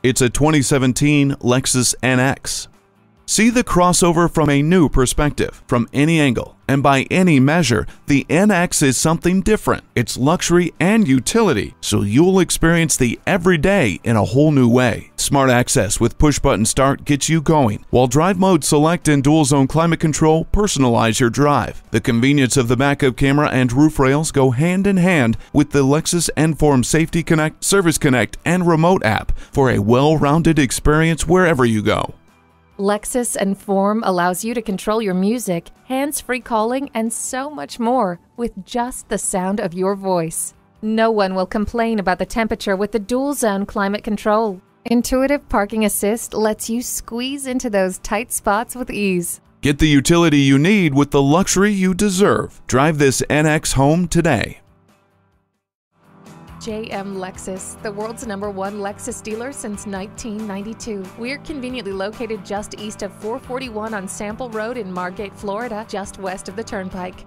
It's a 2017 Lexus NX. See the crossover from a new perspective, from any angle, and by any measure, the NX is something different. It's luxury and utility, so you'll experience the everyday in a whole new way. Smart access with push-button start gets you going, while drive mode select and dual-zone climate control personalize your drive. The convenience of the backup camera and roof rails go hand in hand with the Lexus Enform Safety Connect, Service Connect, and Remote app for a well-rounded experience wherever you go. Lexus Enform allows you to control your music, hands-free calling, and so much more with just the sound of your voice. No one will complain about the temperature with the dual-zone climate control. Intuitive parking assist lets you squeeze into those tight spots with ease. Get the utility you need with the luxury you deserve. Drive this NX home today. JM Lexus, the world's #1 Lexus dealer since 1992. We're conveniently located just east of 441 on Sample Road in Margate, Florida, just west of the Turnpike.